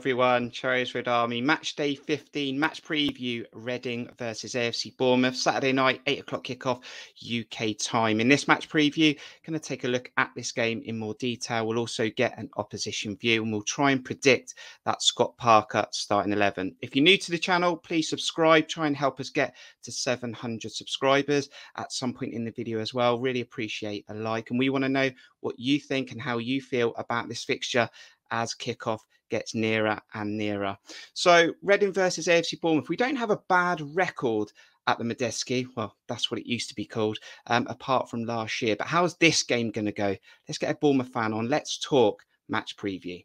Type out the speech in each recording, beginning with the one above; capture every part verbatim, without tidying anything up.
everyone. Cherries Red Army, match day fifteen, match preview, Reading versus A F C Bournemouth, Saturday night, eight o'clock kickoff, U K time. In this match preview, going to take a look at this game in more detail. We'll also get an opposition view and we'll try and predict that Scott Parker starting eleven. If you're new to the channel, please subscribe. Try and help us get to seven hundred subscribers at some point in the video as well. Really appreciate a like. And we want to know what you think and how you feel about this fixture as kickoff gets nearer and nearer. So Reading versus A F C Bournemouth. We don't have a bad record at the Madejski. Well, that's what it used to be called, um, apart from last year. But how's this game going to go? Let's get a Bournemouth fan on. Let's talk match preview.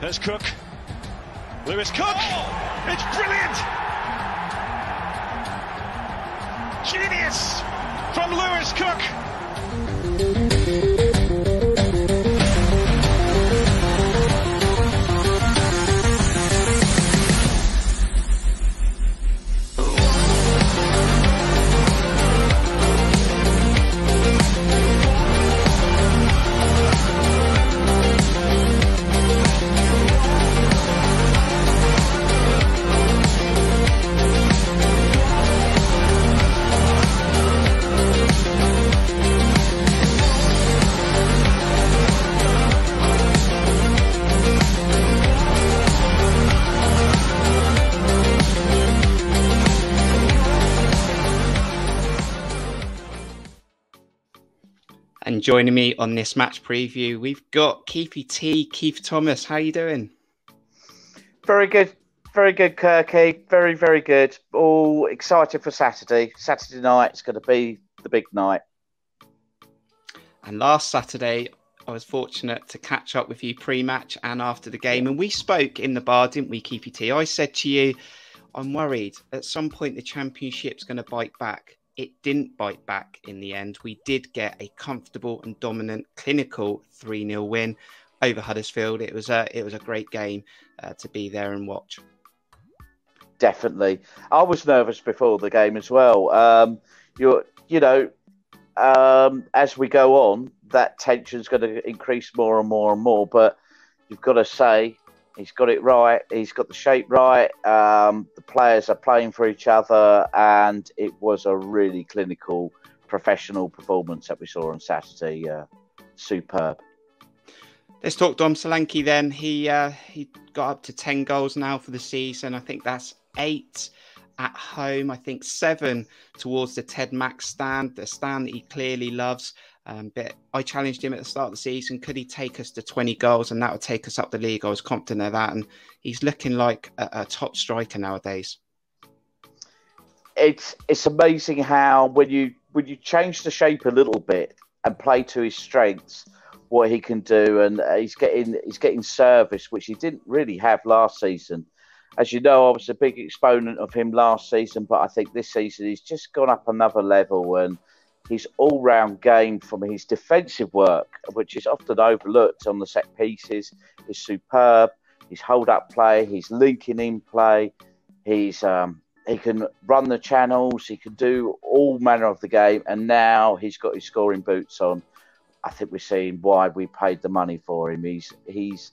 There's Cook. Lewis Cook. Oh! It's brilliant. Genius from Lewis Cook. And joining me on this match preview, we've got Keefe T, Keith Thomas. How are you doing? Very good. Very good, Kirky. Very, very good. All excited for Saturday. Saturday night is going to be the big night. And last Saturday, I was fortunate to catch up with you pre-match and after the game. And we spoke in the bar, didn't we, Keefe T? I said to you, I'm worried. At some point, the Championship's going to bite back. It didn't bite back in the end. We did get a comfortable and dominant clinical three nil win over Huddersfield. It was a, it was a great game uh, to be there and watch. Definitely. I was nervous before the game as well. Um, you're, you know, um, as we go on, that tension's going to increase more and more and more. But you've got to say he's got it right. He's got the shape right. Um, the players are playing for each other. And it was a really clinical, professional performance that we saw on Saturday. Uh, superb. Let's talk Dom Solanke then. He, uh, he got up to ten goals now for the season. I think that's eight at home. I think seven towards the Ted Mack stand, the stand that he clearly loves. Um, but I challenged him at the start of the season. Could he take us to twenty goals and that would take us up the league? I was confident of that. And he's looking like a, a top striker nowadays. It's it's amazing how when you when you change the shape a little bit and play to his strengths, what he can do. And he's getting he's getting service, which he didn't really have last season. As you know, I was a big exponent of him last season, but I think this season he's just gone up another level. And his all-round game, from his defensive work, which is often overlooked on the set pieces, is superb. His hold-up play, his linking in play, he's um, he can run the channels, he can do all manner of the game, and now he's got his scoring boots on. I think we're seeing why we paid the money for him. He's he's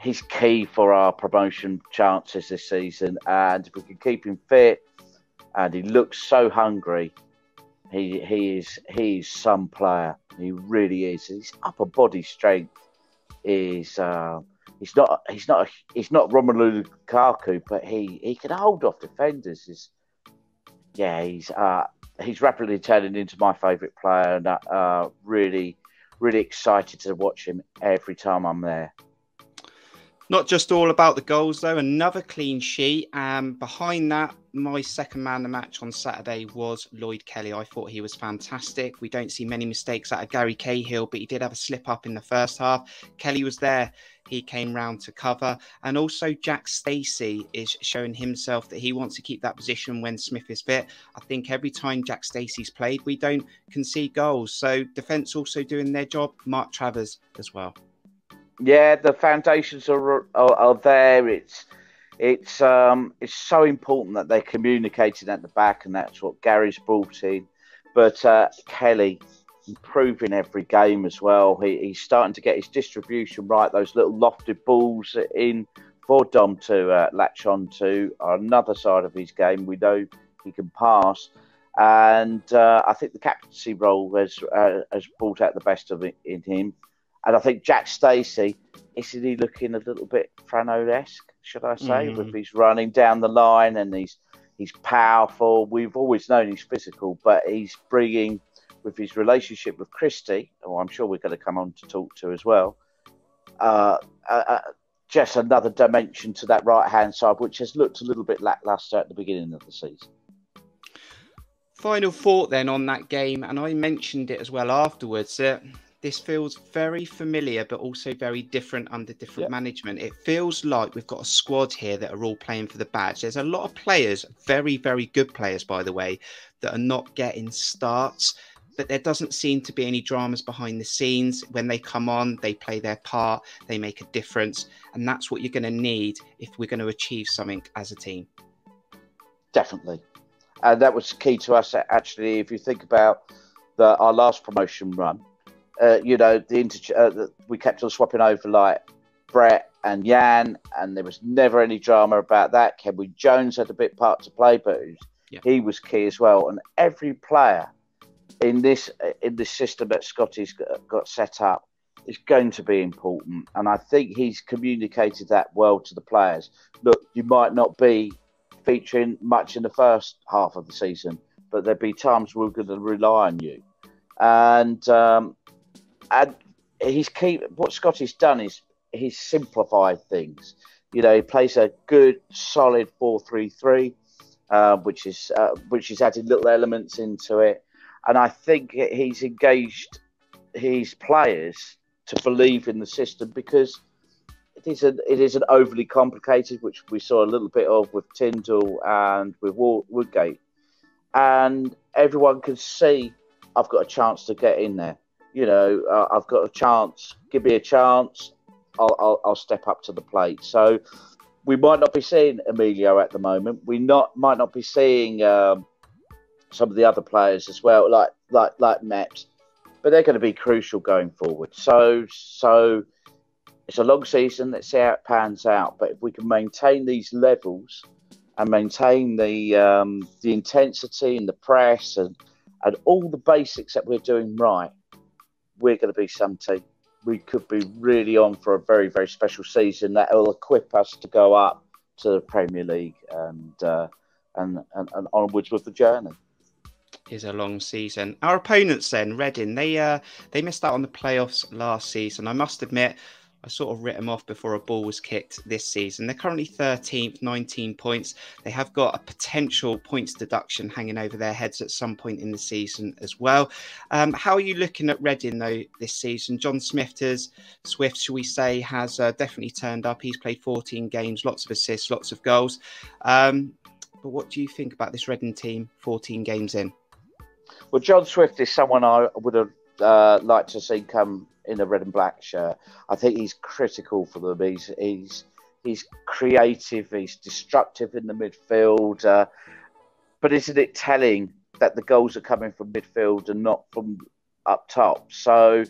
he's key for our promotion chances this season, and if we can keep him fit, and he looks so hungry. He he is he is some player. He really is. His upper body strength is uh, he's not he's not he's not Romelu Lukaku, but he, he can hold off defenders. He's, yeah, he's uh, he's rapidly turning into my favourite player, and uh, really really excited to watch him every time I'm there. Not just all about the goals, though. Another clean sheet. Um, behind that, my second man of the match on Saturday was Lloyd Kelly. I thought he was fantastic. We don't see many mistakes out of Gary Cahill, but he did have a slip-up in the first half. Kelly was there. He came round to cover. And also Jack Stacey is showing himself that he wants to keep that position when Smith is fit. I think every time Jack Stacey's played, we don't concede goals. So defence also doing their job. Mark Travers as well. Yeah, the foundations are, are are there. It's it's um it's so important that they're communicating at the back, and that's what Gary's brought in. But uh, Kelly improving every game as well. He, he's starting to get his distribution right. Those little lofted balls in for Dom to uh, latch on to are another side of his game. We know he can pass. And uh, I think the captaincy role has uh, has brought out the best of it in him. And I think Jack Stacey, isn't he looking a little bit Frano-esque, should I say, mm-hmm. with his running down the line, and he's he's powerful. We've always known he's physical, but he's bringing, with his relationship with Christie, who I'm sure we're going to come on to talk to as well, uh, uh, just another dimension to that right-hand side, which has looked a little bit lacklustre at the beginning of the season. Final thought then on that game, and I mentioned it as well afterwards, that this feels very familiar but also very different under different yeah. management. It feels like we've got a squad here that are all playing for the badge. There's a lot of players, very, very good players, by the way, that are not getting starts, but there doesn't seem to be any dramas behind the scenes. When they come on, they play their part, they make a difference, and that's what you're going to need if we're going to achieve something as a team. Definitely. And that was key to us, actually, if you think about the, our last promotion run. Uh, you know, the, inter- uh, the we kept on swapping over like Brett and Jan, and there was never any drama about that. Kevin Jones had a big part to play, but he was, yeah. he was key as well. And every player in this in this system that Scotty's got set up is going to be important. And I think he's communicated that well to the players. Look, you might not be featuring much in the first half of the season, but there'll be times we're going to rely on you. And um, and he's key. What Scotty's done is he's simplified things. You know, he plays a good, solid four three three, uh, which is uh, which is added little elements into it. And I think he's engaged his players to believe in the system, because It isn't, it isn't overly complicated, which we saw a little bit of with Tyndall and with Woodgate. And everyone can see, I've got a chance to get in there. You know, uh, I've got a chance. Give me a chance. I'll, I'll, I'll step up to the plate. So we might not be seeing Emilio at the moment. We not might not be seeing um, some of the other players as well, like like like Matt. But they're going to be crucial going forward. So so. It's a long season. Let's see how it pans out. But if we can maintain these levels and maintain the um, the intensity and the press and, and all the basics that we're doing right, we're going to be some team. We could be really on for a very, very special season that will equip us to go up to the Premier League and, uh, and, and, and onwards with the journey. Is a long season. Our opponents then, Reading, they, uh, they missed out on the playoffs last season. I must admit, I sort of writ them off before a ball was kicked this season. They're currently thirteenth, nineteen points. They have got a potential points deduction hanging over their heads at some point in the season as well. Um, how are you looking at Reading, though, this season? John Swift, has, Swift, shall we say, has uh, definitely turned up. He's played fourteen games, lots of assists, lots of goals. Um, but what do you think about this Reading team fourteen games in? Well, John Swift is someone I would have uh, liked to see come in a red and black shirt. I think he's critical for them. He's he's he's creative. He's destructive in the midfield. Uh, but isn't it telling that the goals are coming from midfield and not from up top? So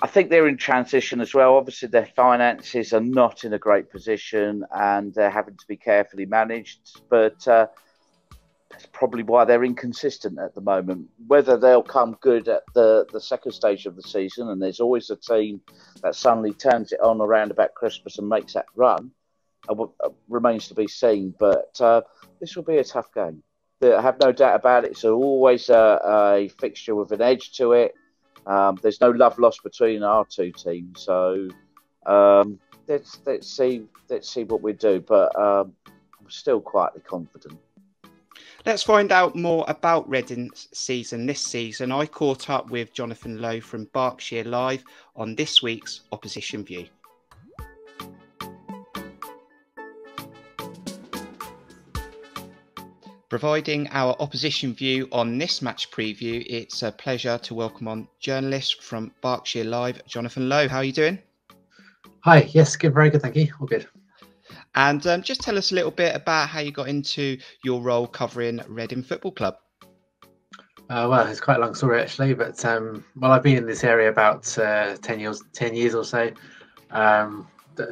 I think they're in transition as well. Obviously, their finances are not in a great position, and they're having to be carefully managed. But uh, that's probably why they're inconsistent at the moment. Whether they'll come good at the, the second stage of the season, and there's always a team that suddenly turns it on around about Christmas and makes that run, remains to be seen. But uh, this will be a tough game. I have no doubt about it. It's always a, a fixture with an edge to it. Um, there's no love lost between our two teams. So um, let's, let's, see, let's see what we do. But um, I'm still quietly confident. Let's find out more about Reading's season this season. I caught up with Jonathan Lowe from Berkshire Live on this week's Opposition View. Providing our opposition view on this match preview, it's a pleasure to welcome on journalist from Berkshire Live, Jonathan Lowe. How are you doing? Hi, yes, good, very good, thank you. All good. And um, just tell us a little bit about how you got into your role covering Reading Football Club. Uh, well, it's quite a long story actually, but um, well, I've been in this area about uh, ten years, ten years or so. Um,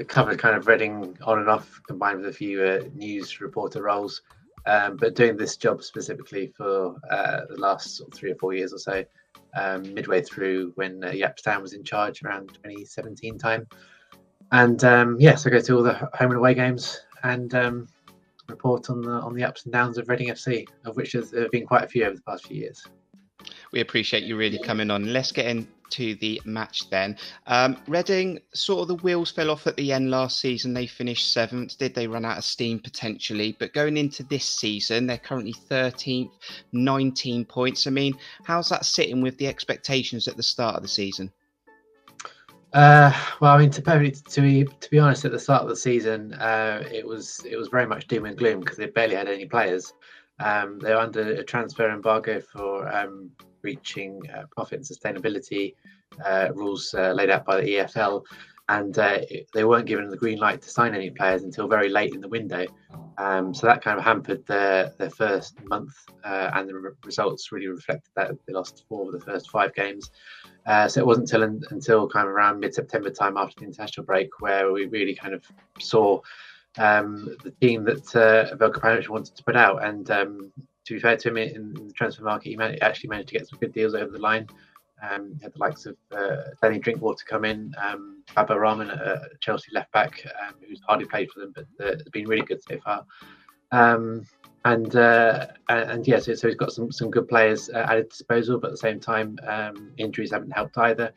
covered kind of Reading on and off, combined with a few uh, news reporter roles, um, but doing this job specifically for uh, the last sort of three or four years or so. Um, midway through when uh, Yapstown was in charge around twenty seventeen time, and um, yes, yeah, so I go to all the home and away games and um, report on the on the ups and downs of Reading F C, of which there have been quite a few over the past few years. We appreciate you really coming on. Let's get into the match then. Um, Reading, sort of the wheels fell off at the end last season. They finished seventh. Did they run out of steam potentially? But going into this season, they're currently thirteenth, nineteen points. I mean, how's that sitting with the expectations at the start of the season? Uh, well, I mean, to, probably, to, be, to be honest, at the start of the season, uh, it was it was very much doom and gloom because they barely had any players. Um, they were under a transfer embargo for um, breaching uh, profit and sustainability uh, rules uh, laid out by the E F L, and uh, it, they weren't given the green light to sign any players until very late in the window. Um, so that kind of hampered their, their first month, uh, and the re- results really reflected that. They lost four of the first five games. Uh, so it wasn't until, until kind of around mid-September time after the international break where we really kind of saw Um, the team that uh, Veljko Paunović wanted to put out, and um, to be fair to him, in, in the transfer market, he man- actually managed to get some good deals over the line. Um, he had the likes of uh, Danny Drinkwater come in, um, Baba Rahman, a Chelsea left back, um, who's hardly played for them, but uh, has been really good so far. Um, and uh, and yeah, so, so he's got some some good players uh, at his disposal, but at the same time, um, injuries haven't helped either.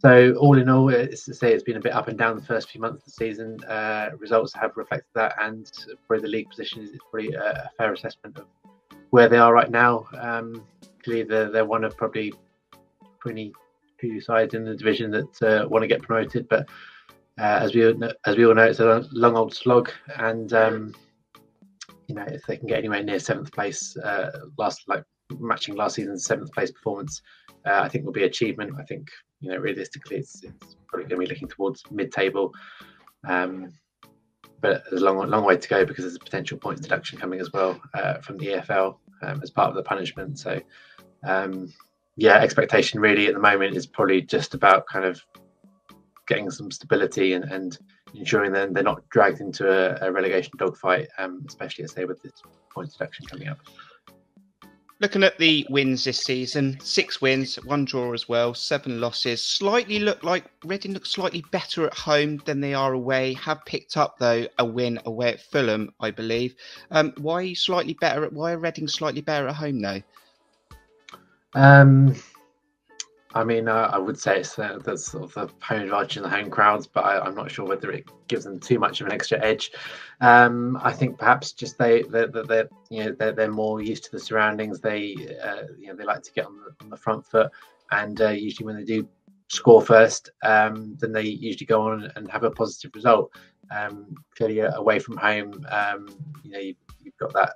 So all in all, it's to say it's been a bit up and down the first few months of the season. Uh, results have reflected that, and probably the league position is probably a fair assessment of where they are right now. Um, clearly, they're, they're one of probably twenty-two sides in the division that uh, want to get promoted, but uh, as we as we all know, it's a long old slog. And um, you know, if they can get anywhere near seventh place, uh, last like matching last season's seventh place performance, uh, I think will be achievement. I think. You know, realistically, it's, it's probably going to be looking towards mid-table, um, but there's a long, long way to go because there's a potential points deduction coming as well uh, from the E F L um, as part of the punishment. So, um, yeah, expectation really at the moment is probably just about kind of getting some stability and, and ensuring that they're not dragged into a, a relegation dogfight, um, especially as they with this points deduction coming up. Looking at the wins this season, six wins, one draw as well, seven losses. Slightly look like Reading look slightly better at home than they are away. Have picked up though a win away at Fulham, I believe. Um, why are you slightly better at? Why are Reading slightly better at home though? Um, I mean, uh, I would say it's the, the sort of the home advantage in the home crowds, but I, I'm not sure whether it gives them too much of an extra edge. Um, I think perhaps just they they they you know they're, they're more used to the surroundings. They uh, you know they like to get on the, on the front foot, and uh, usually when they do score first, um, then they usually go on and have a positive result. Um, clearly, away from home, um, you know you've, you've got that.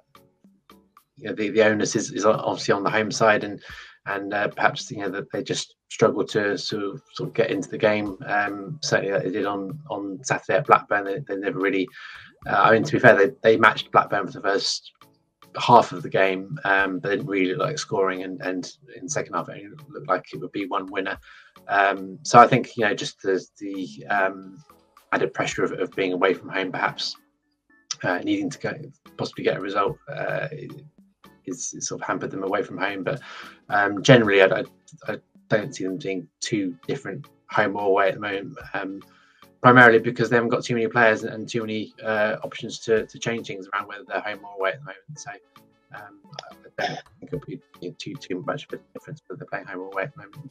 You know the, the onus is, is obviously on the home side, and. And uh, perhaps you know that they just struggle to sort of, sort of get into the game. Um, certainly, that they did on, on Saturday at Blackburn. They, they never really. Uh, I mean, to be fair, they, they matched Blackburn for the first half of the game, um, but they didn't really look like scoring. And, and in the second half, it looked like it would be one winner. Um, so I think you know just the, the um, added pressure of, of being away from home, perhaps uh, needing to go, possibly get a result. Uh, Is, is sort of hampered them away from home, but um, generally I, I, I don't see them being too different home or away at the moment, um, primarily because they haven't got too many players and, and too many uh, options to, to change things around whether they're home or away at the moment. So um, I don't think it'll be you know, too, too much of a difference whether they're playing home or away at the moment.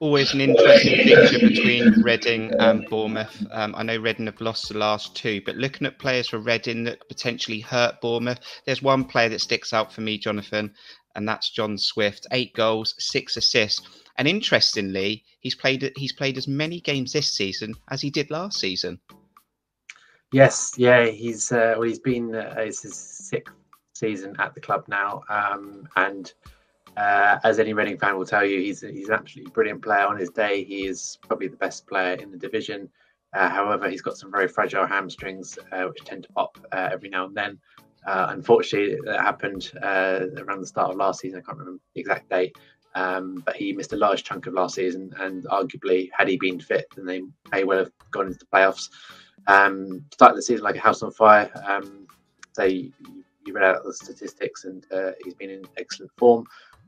Always an interesting picture between Reading and Bournemouth. Um, I know Reading have lost the last two, but looking at players for Reading that potentially hurt Bournemouth, there's one player that sticks out for me, Jonathan, and that's John Swift. Eight goals, six assists. And interestingly, he's played he's played as many games this season as he did last season. Yes, yeah, he's uh, well, he's been uh, it's his sixth season at the club now, um, and. Uh, as any Reading fan will tell you, he's he's an absolutely brilliant player on his day. He is probably the best player in the division. Uh, however, he's got some very fragile hamstrings, uh, which tend to pop uh, every now and then. Uh, unfortunately, that happened uh, around the start of last season. I can't remember the exact date, um, but he missed a large chunk of last season, and arguably, had he been fit, then they may well have gone into the playoffs. Um, started the season like a house on fire. Um, so you, you read out the statistics, and uh, he's been in excellent form.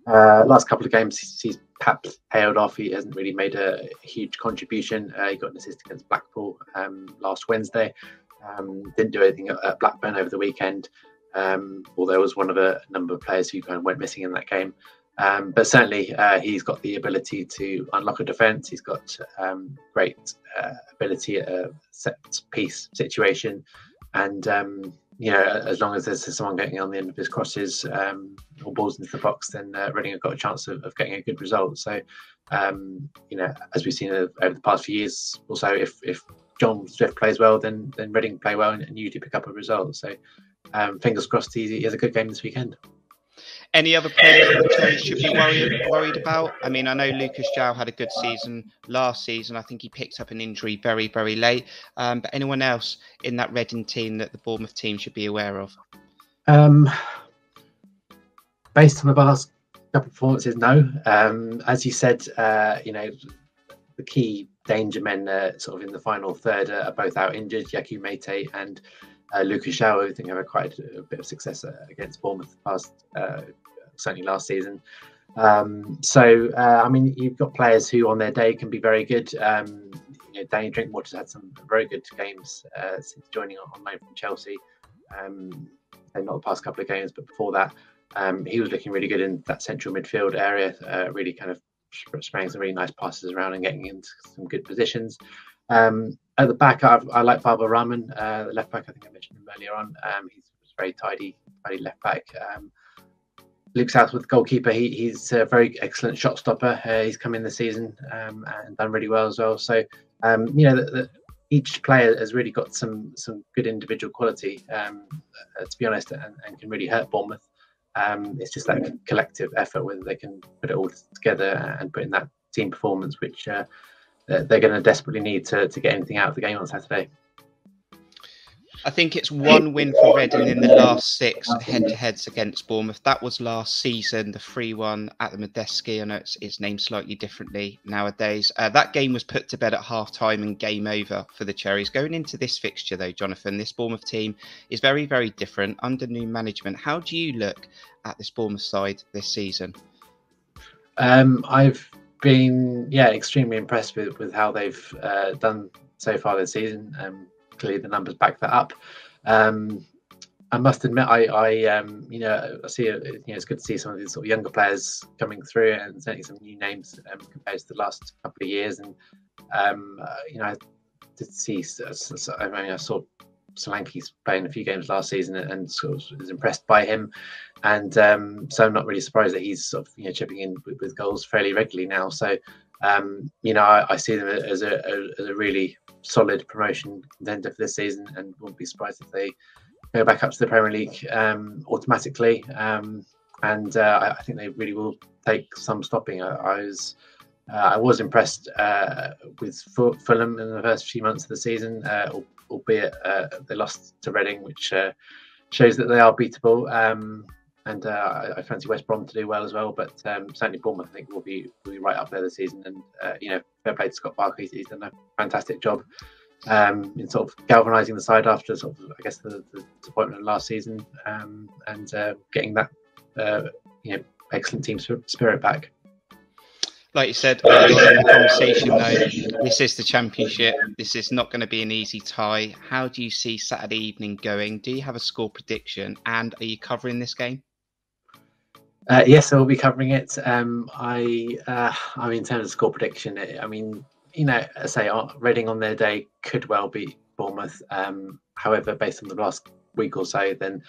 Uh, last couple of games, he's perhaps tailed off. He hasn't really made a huge contribution. Uh, he got an assist against Blackpool um, last Wednesday. Um, didn't do anything at Blackburn over the weekend, um, although it was one of a number of players who kind of went missing in that game. Um, but certainly, uh, he's got the ability to unlock a defence. He's got um, great uh, ability at a set piece situation, and um, you know, as long as there's someone getting on the end of his crosses um, or balls into the box, then uh, Reading have got a chance of, of getting a good result. So, um, you know, as we've seen over the past few years, also if if John Swift plays well, then then Reading play well, and, and usually pick up a result. So, um, fingers crossed, he, he has a good game this weekend. Any other players that the Cherries should be worried, worried about? I mean, I know Lucas João had a good season last season. I think he picked up an injury very, very late. Um, but anyone else in that Reading team that the Bournemouth team should be aware of? Um, based on the past couple of performances, no. Um, as you said, uh, you know, the key danger men uh, sort of in the final third uh, are both out injured, Yaku Mete and uh, Lucas João, who think have had quite a, a bit of success uh, against Bournemouth past uh, certainly last season. Um, so, uh, I mean, you've got players who on their day can be very good. Um, you know, Danny Drinkwater's had some very good games uh, since joining on loan from Chelsea. Um, and not the past couple of games, but before that, um, he was looking really good in that central midfield area, uh, really kind of spraying some really nice passes around and getting into some good positions. Um, at the back, I've, I like Baba Rahman, uh, the left back. I think I mentioned him earlier on. Um, he's very tidy, tidy left back. Um, Luke Southworth, the goalkeeper, he, he's a very excellent shot stopper. Uh, he's come in this season um, and done really well as well. So, um, you know, the, the, each player has really got some some good individual quality, um, uh, to be honest, and, and can really hurt Bournemouth. Um, it's just that collective effort, whether they can put it all together and put in that team performance, which uh, they're going to desperately need to, to get anything out of the game on Saturday. I think it's one win for Reading in the last six head-to-heads against Bournemouth. That was last season, the three one at the Madejski. I know it's, it's named slightly differently nowadays. Uh, that game was put to bed at half-time and game over for the Cherries. Going into this fixture, though, Jonathan, this Bournemouth team is very, very different under new management. How do you look at this Bournemouth side this season? Um, I've been, yeah, extremely impressed with, with how they've uh, done so far this season. Um, Clearly, the numbers back that up. Um, I must admit, I, I um, you know, I see. You know, it's good to see some of these sort of younger players coming through, and certainly some new names um, compared to the last couple of years. And um, uh, you know, I did see. I mean, I saw Solanke playing a few games last season, and sort of was impressed by him. And um, so, I'm not really surprised that he's sort of you know chipping in with, with goals fairly regularly now. So, um, you know, I, I see them as a, a, as a really solid promotion contender for this season, and won't be surprised if they go back up to the Premier League um, automatically. Um, and uh, I think they really will take some stopping. I, I was uh, I was impressed uh, with Fulham in the first few months of the season, uh, albeit uh, they lost to Reading, which uh, shows that they are beatable. Um, and uh, I, I fancy West Brom to do well as well. But um, certainly Bournemouth, I think, will be will be right up there this season. And uh, you know, fair play to Scott Parker. He's, he's done a fantastic job um, in sort of galvanising the side after sort of, I guess, the, the disappointment of last season, um, and uh, getting that uh, you know excellent team spirit back. Like you said earlier in the conversation, though, this is the Championship. This is not going to be an easy tie. How do you see Saturday evening going? Do you have a score prediction? And are you covering this game? Uh, yes, I will be covering it. Um, I, uh, I mean, in terms of score prediction, I mean, you know, I say uh, Reading on their day could well beat Bournemouth. Um, however, based on the last week or so, then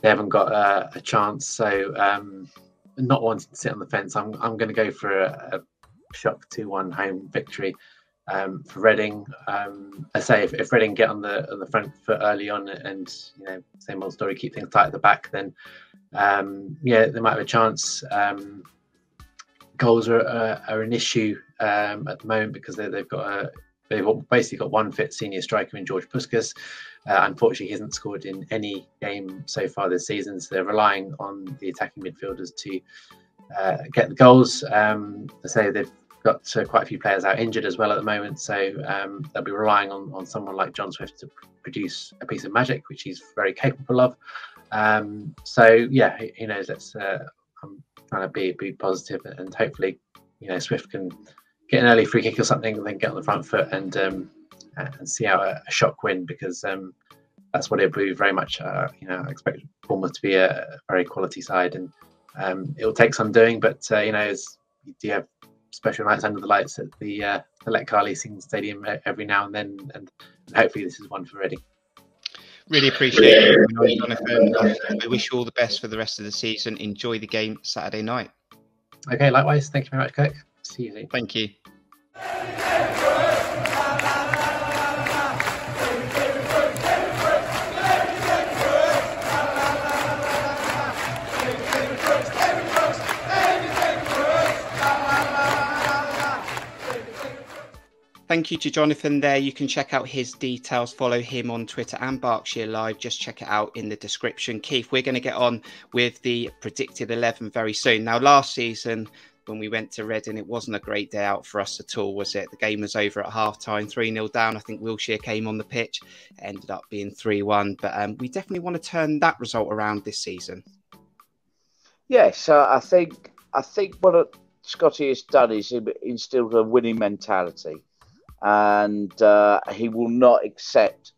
they haven't got uh, a chance. So, um, not wanting to sit on the fence, I'm I'm going to go for a, a shock two one home victory um, for Reading. Um, I say if, if Reading get on the on the front foot early on, and you know, same old story, keep things tight at the back, then. Um, yeah, they might have a chance. Um, goals are, are, are an issue um, at the moment because they, they've got a, they've basically got one fit senior striker in George Puskas, Uh, unfortunately, he hasn't scored in any game so far this season, so they're relying on the attacking midfielders to uh, get the goals. Um, so they've got uh, quite a few players out injured as well at the moment, so um, they'll be relying on, on someone like John Swift to produce a piece of magic, which he's very capable of. Um, so, yeah, who, who knows? Let's, uh, I'm trying to be, be positive, and hopefully, you know, Swift can get an early free kick or something and then get on the front foot and um, and see out a, a shock win, because um, that's what it'll be very much. Uh, you know, I expect Bournemouth to be a very quality side, and um, it'll take some doing, but, uh, you know, it's, you do have special nights under the lights at the, uh, the Letkar Leasing Stadium every now and then, and hopefully this is one for Reading. Really appreciate it, Jonathan. I wish you all the best for the rest of the season. Enjoy the game Saturday night. Okay, likewise. Thank you very much, Kirk. See you soon. Thank you. Thank you to Jonathan there. You can check out his details. Follow him on Twitter and Berkshire Live. Just check it out in the description. Keith, we're going to get on with the predicted eleven very soon. Now, last season, when we went to Reading, it wasn't a great day out for us at all, was it? The game was over at half-time, three nil down. I think Wiltshire came on the pitch. It ended up being three one. But um, we definitely want to turn that result around this season. Yes, uh, I think I think what Scotty has done is instilled a winning mentality. And uh, he will not accept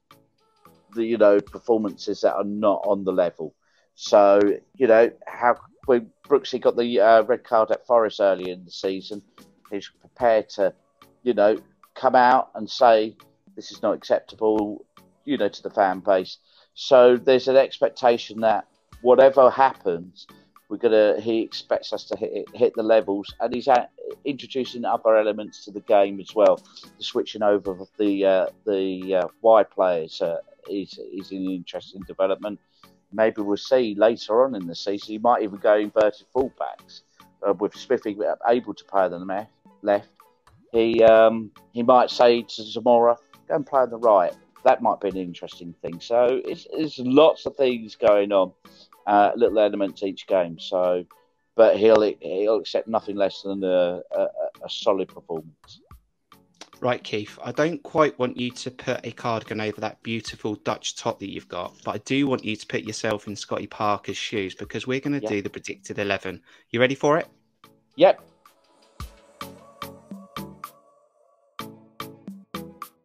the, you know, performances that are not on the level. So, you know, how when Brooksy got the uh, red card at Forest early in the season, he's prepared to, you know, come out and say this is not acceptable, you know, to the fan base. So there's an expectation that whatever happens, we're gonna. He expects us to hit, hit the levels, and he's at, introducing other elements to the game as well. The switching over of the uh, the uh, Y players uh, is is an interesting development. Maybe we'll see later on in the season. He might even go inverted fullbacks uh, with Smithy able to play on the left. He um, he might say to Zamora, "Go and play on the right." That might be an interesting thing. So it's, it's lots of things going on. Uh, little elements each game, so but he'll he'll accept nothing less than a, a, a solid performance. Right, Keith, I don't quite want you to put a cardigan over that beautiful Dutch top that you've got, but I do want you to put yourself in Scotty Parker's shoes, because we're going to yep. do the predicted eleven. You ready for it? Yep.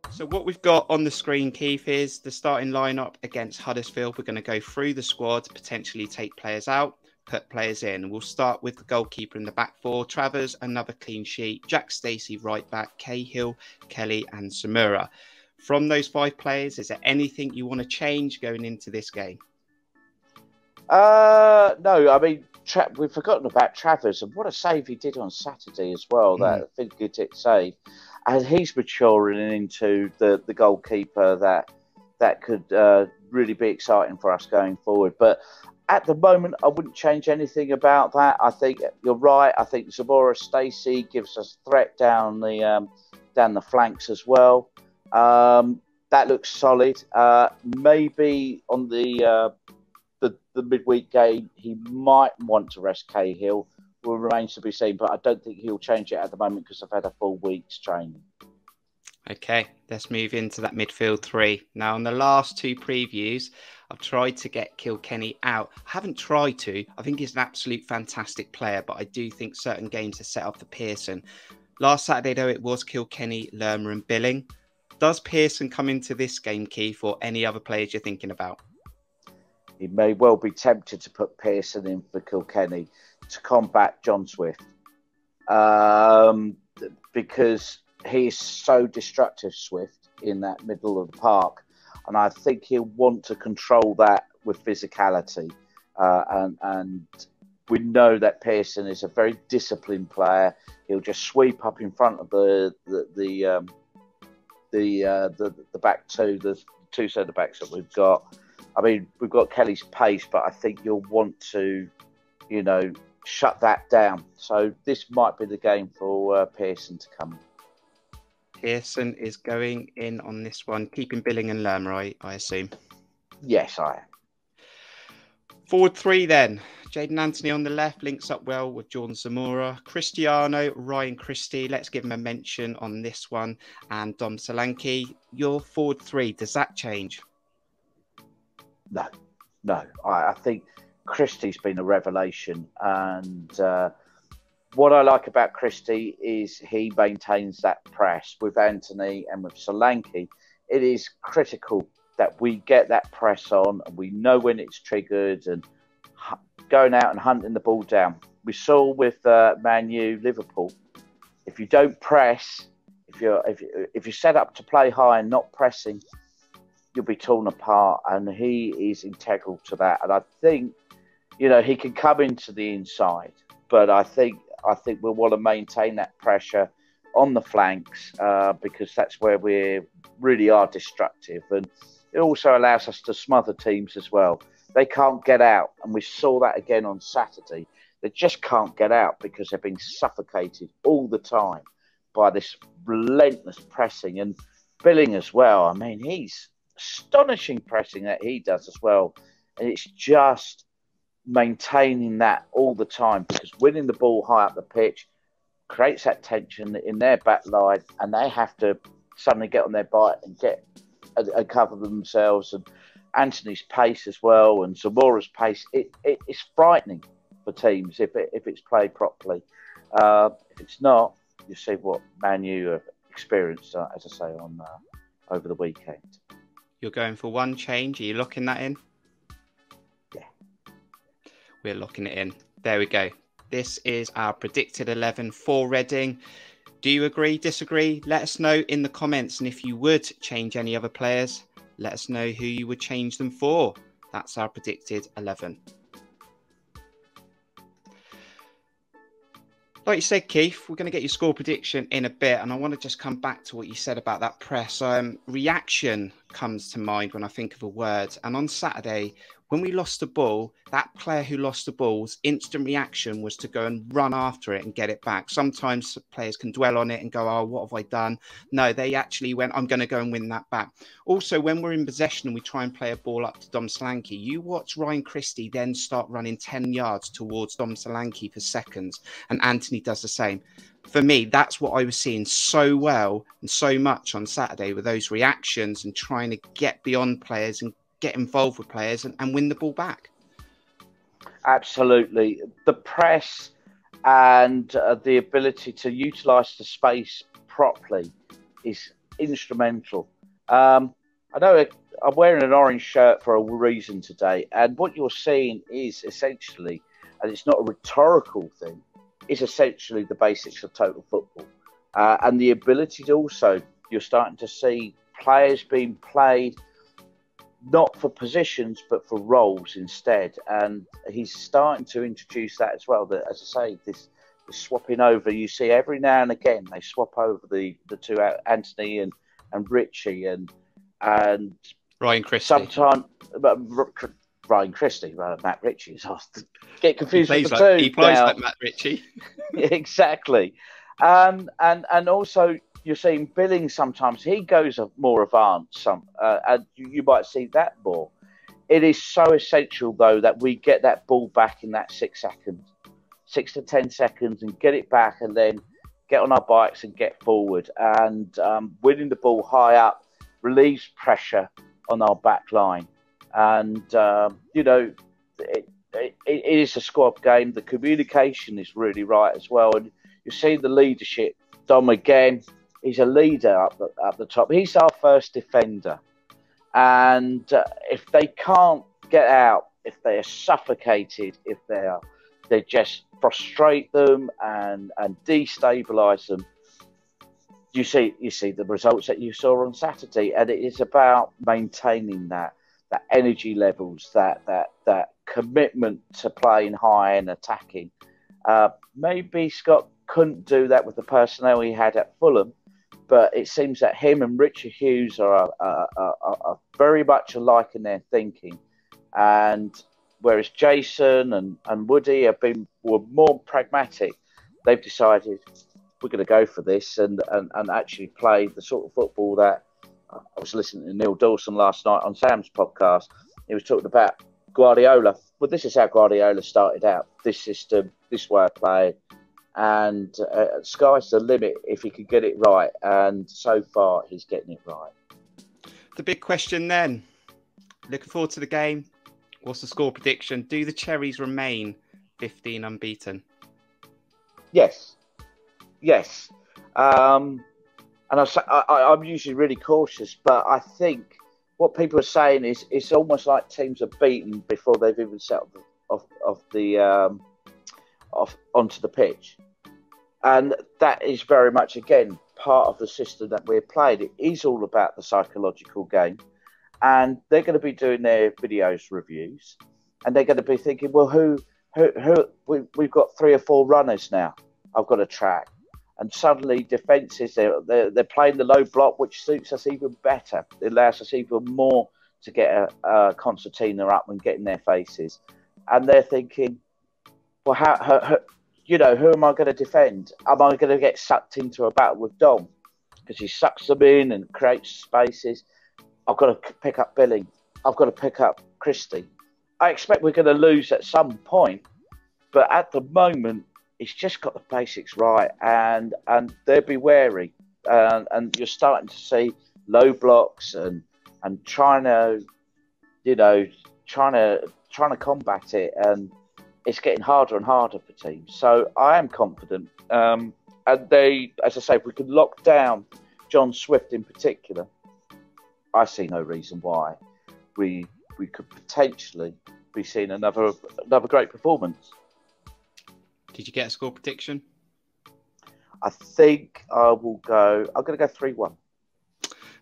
So what we've got on the screen, Keith, is the starting lineup against Huddersfield. We're going to go through the squad, potentially take players out, put players in. We'll start with the goalkeeper in the back four. Travers, another clean sheet. Jack Stacey, right back. Cahill, Kelly and Zamora. From those five players, is there anything you want to change going into this game? Uh, no, I mean, tra- we've forgotten about Travers, and what a save he did on Saturday as well. Mm. That finger tip save. And he's maturing into the, the goalkeeper that that could uh, really be exciting for us going forward. But at the moment, I wouldn't change anything about that. I think you're right. I think Zamora Stacey gives us threat down the um, down the flanks as well. Um, that looks solid. Uh, maybe on the, uh, the the midweek game, he might want to rest Cahill. Will remains to be seen, but I don't think he'll change it at the moment because I've had a full week's training. Okay, let's move into that midfield three. Now, on the last two previews, I've tried to get Kilkenny out. I haven't tried to. I think he's an absolute fantastic player, but I do think certain games are set up for Pearson. Last Saturday, though, it was Kilkenny, Lerma and Billing. Does Pearson come into this game, Keith, or any other players you're thinking about? He may well be tempted to put Pearson in for Kilkenny to combat John Swift, um, because he is so destructive, Swift, in that middle of the park. And I think he'll want to control that with physicality. Uh, and, and we know that Pearson is a very disciplined player. He'll just sweep up in front of the the the um, the, uh, the the back two, the two centre backs that we've got. I mean, we've got Kelly's pace, but I think you'll want to, you know, shut that down. So this might be the game for uh, Pearson to come. Pearson is going in on this one, keeping Billing and Lerma, I, I assume. Yes, I am. Forward three then. Jaden Anthony on the left links up well with Jordan Zamora. Cristiano, Ryan Christie, let's give him a mention on this one. And Dom Solanke, your forward three, does that change? No, no. I, I think Christie's been a revelation. And uh, what I like about Christie is he maintains that press with Anthony and with Solanke. It is critical that we get that press on and we know when it's triggered and going out and hunting the ball down. We saw with uh, Man U, Liverpool, if you don't press, if you're, if, if you're set up to play high and not pressing, you'll be torn apart, and he is integral to that. And I think, you know, he can come into the inside, but I think, I think we'll want to maintain that pressure on the flanks uh, because that's where we really are destructive. And it also allows us to smother teams as well. They can't get out. And we saw that again on Saturday. They just can't get out because they've been suffocated all the time by this relentless pressing. And Billing as well. I mean, he's astonishing pressing that he does as well. And it's just maintaining that all the time because winning the ball high up the pitch creates that tension in their back line and they have to suddenly get on their bike and get and cover themselves, and Anthony's pace as well and Zamora's pace. It, it it's frightening for teams if it, if it's played properly. Uh, if it's not, you see what Man U have experienced, uh, as I say, on uh, over the weekend. You're going for one change. Are you locking that in? Yeah, we're locking it in. There we go. This is our predicted eleven for Reading. Do you agree, disagree? Let us know in the comments. And if you would change any other players, let us know who you would change them for. That's our predicted eleven. Like you said, Keith, we're going to get your score prediction in a bit. And I want to just come back to what you said about that press. Um, reaction comes to mind when I think of a word. And on Saturday, when we lost the ball, that player who lost the ball's instant reaction was to go and run after it and get it back. Sometimes players can dwell on it and go, oh, what have I done? No, they actually went, I'm going to go and win that back. Also, when we're in possession and we try and play a ball up to Dom Solanke, you watch Ryan Christie then start running ten yards towards Dom Solanke for seconds. And Anthony does the same. For me, that's what I was seeing so well and so much on Saturday with those reactions and trying to get beyond players and get involved with players and, and win the ball back. Absolutely. The press and uh, the ability to utilise the space properly is instrumental. Um, I know I'm wearing an orange shirt for a reason today, and what you're seeing is essentially, and it's not a rhetorical thing, is essentially the basics of total football. Uh, and the ability to also, you're starting to see players being played not for positions, but for roles instead. And he's starting to introduce that as well. That, as I say, this, this swapping over, you see every now and again, they swap over the, the two, Anthony and, and Ritchie and and Ryan Christie. Sometimes uh, Ryan Christie, rather, Matt Ritchie is asked to get confused with the like, two. He plays now. Like Matt Ritchie. Exactly. Um, and, and also, you're seeing Billing sometimes. He goes more advanced, some, uh, and you, you might see that more. It is so essential, though, that we get that ball back in that six seconds, six to ten seconds, and get it back, and then get on our bikes and get forward. And um, winning the ball high up relieves pressure on our back line. And, um, you know, it, it, it is a squad game. The communication is really right as well. And you see the leadership. Dom, again, he's a leader up the, up the top. He's our first defender. And uh, if they can't get out, if they are suffocated, if they are, they just frustrate them and, and destabilise them. You see, you see the results that you saw on Saturday. And it is about maintaining that, that energy levels, that, that, that commitment to playing high and attacking. Uh, maybe Scott couldn't do that with the personnel he had at Fulham. But it seems that him and Richard Hughes are, are, are, are very much alike in their thinking. And whereas Jason and, and Woody have been were more pragmatic, they've decided we're going to go for this and, and, and actually play the sort of football that I was listening to Neil Dawson last night on Sam's podcast. He was talking about Guardiola. Well, this is how Guardiola started out. This system, this way of playing. And uh, sky's the limit if he could get it right. And so far, he's getting it right. The big question then, looking forward to the game. What's the score prediction? Do the Cherries remain fifteen unbeaten? Yes. Yes. Um, and I, I, I'm usually really cautious, but I think what people are saying is it's almost like teams are beaten before they've even set up off, off the, um, off, onto the pitch. And that is very much, again, part of the system that we're playing. It is all about the psychological game. And they're going to be doing their videos reviews. And they're going to be thinking, well, who, who, who, we, we've got three or four runners now. I've got a track. And suddenly defences, they're, they're, they're playing the low block, which suits us even better. It allows us even more to get a, a concertina up and get in their faces. And they're thinking, well, how, how, how, you know, who am I going to defend? Am I going to get sucked into a battle with Dom? Because he sucks them in and creates spaces. I've got to pick up Billing. I've got to pick up Christie. I expect we're going to lose at some point. But at the moment, it's just got the basics right, and and they'll be wary. Uh, and you're starting to see low blocks and and trying to, you know, trying to trying to combat it, and it's getting harder and harder for teams. So I am confident. Um, and they, as I say, if we can lock down John Swift in particular, I see no reason why we we could potentially be seeing another another great performance. Did you get a score prediction? I think I will go... I'm going to go three one.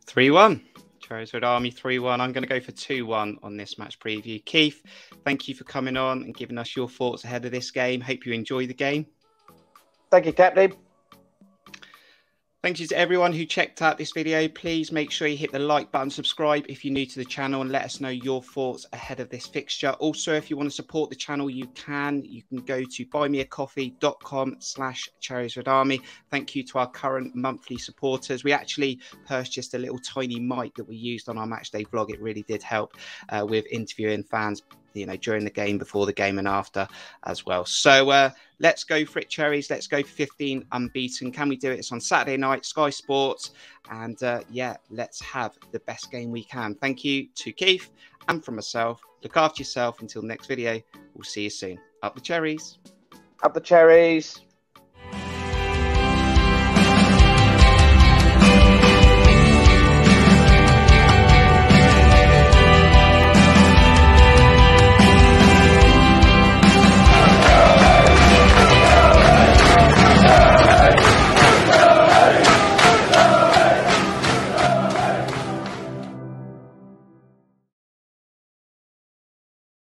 three one. Cherries Red Army three one. I'm going to go for two one on this match preview. Keith, thank you for coming on and giving us your thoughts ahead of this game. Hope you enjoy the game. Thank you, Captain. Thank you to everyone who checked out this video. Please make sure you hit the like button, subscribe if you're new to the channel, and let us know your thoughts ahead of this fixture. Also, if you want to support the channel, you can. You can go to buymeacoffee.com slash Cherries Red Army. Thank you to our current monthly supporters. We actually purchased a little tiny mic that we used on our matchday vlog. It really did help uh, with interviewing fans, you know, during the game, before the game and after as well. So uh, let's go for it, Cherries. Let's go for fifteen unbeaten. Can we do it? It's on Saturday night, Sky Sports. And uh, yeah, let's have the best game we can. Thank you to Keith and from myself. Look after yourself until next video. We'll see you soon. Up the Cherries. Up the Cherries.